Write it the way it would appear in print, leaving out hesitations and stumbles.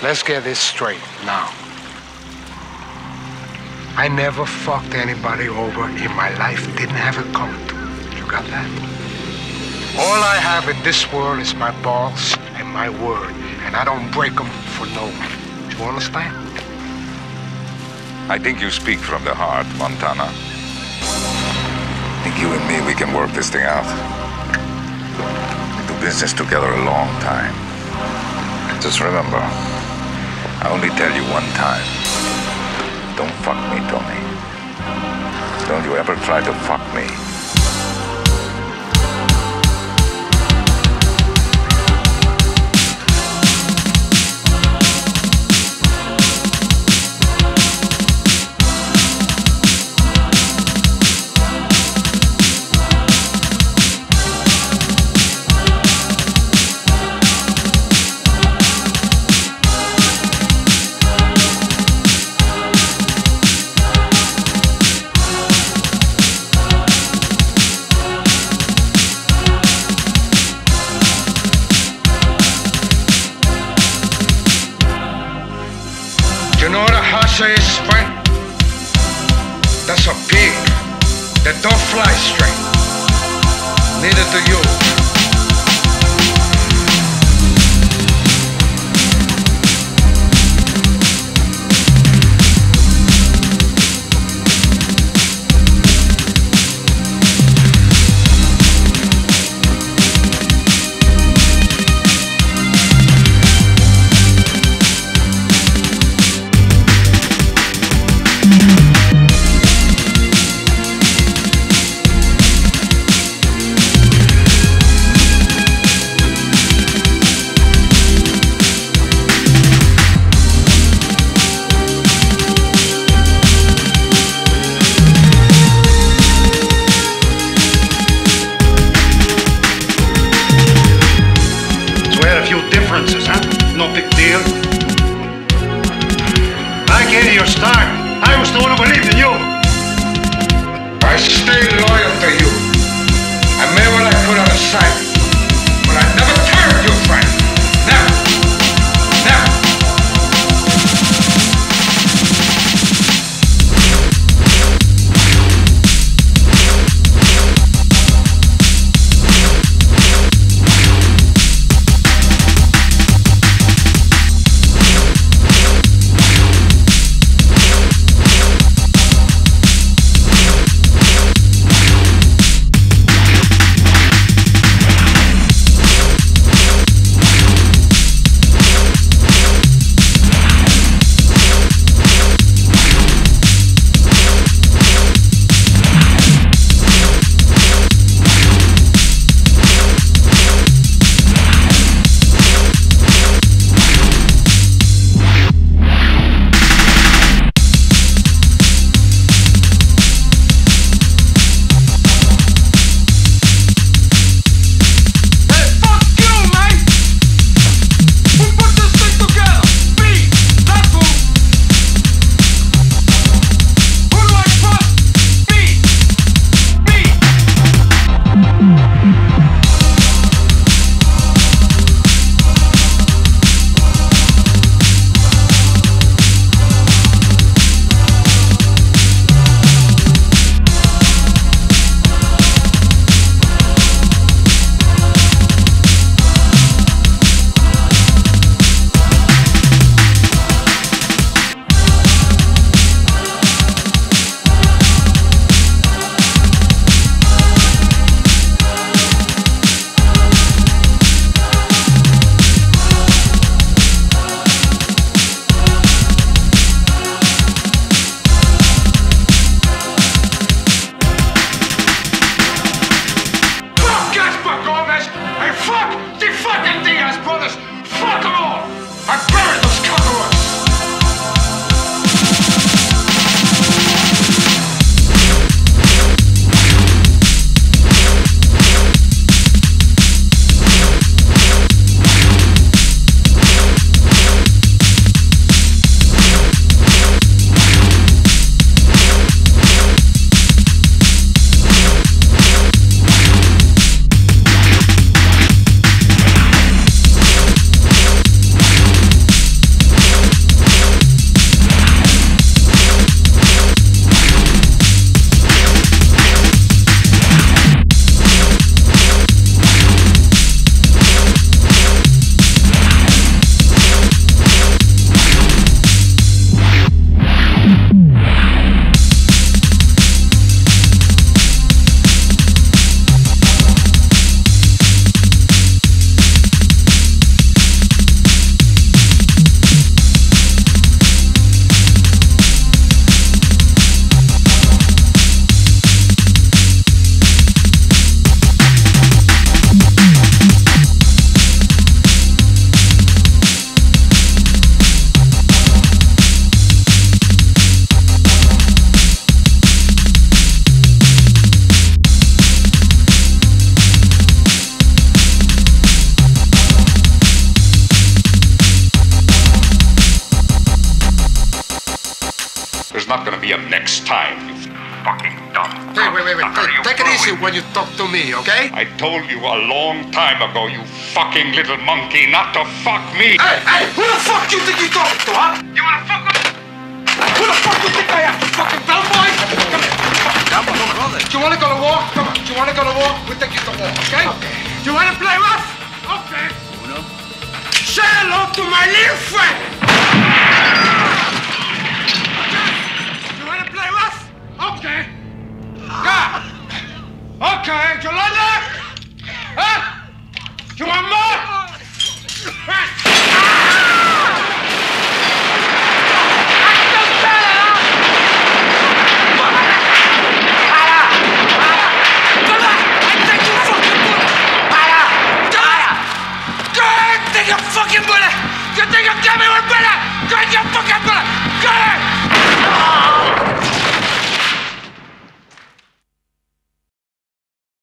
Let's get this straight now. I never fucked anybody over in my life. Didn't have a coat. You got that? All I have in this world is my balls and my word. And I don't break them for no one. Do you understand? I think you speak from the heart, Montana. I think you and me, we can work this thing out. We do business together a long time. Just remember, I only tell you one time. Don't fuck me, Tony. Don't you ever try to fuck me. You know what a horse is, Frank? That's a pig that don't fly straight. Neither do you. No big deal. Back in your start, I was the one who believed in you. I stayed loyal to you. I made what I could out of sight. But I never turned you, Frank. Never. Never. not gonna be up next time, you fucking dumb. Hey, wait. Hey, take it easy when you talk to me, okay? I told you a long time ago, you fucking little monkey, not to fuck me. Hey, who the fuck do you think you're talking to, huh? You wanna fuck with me? Who the fuck do you think I am, you fucking bellboy? Come here. Do you wanna go to war? Come on, do you wanna go to war? We'll take you to war, okay? Okay. Do you wanna play rough? Okay. Uno. Say hello to my little friend! You wanna play rough? Okay. Yeah. Okay, do you like that? Huh? You want more?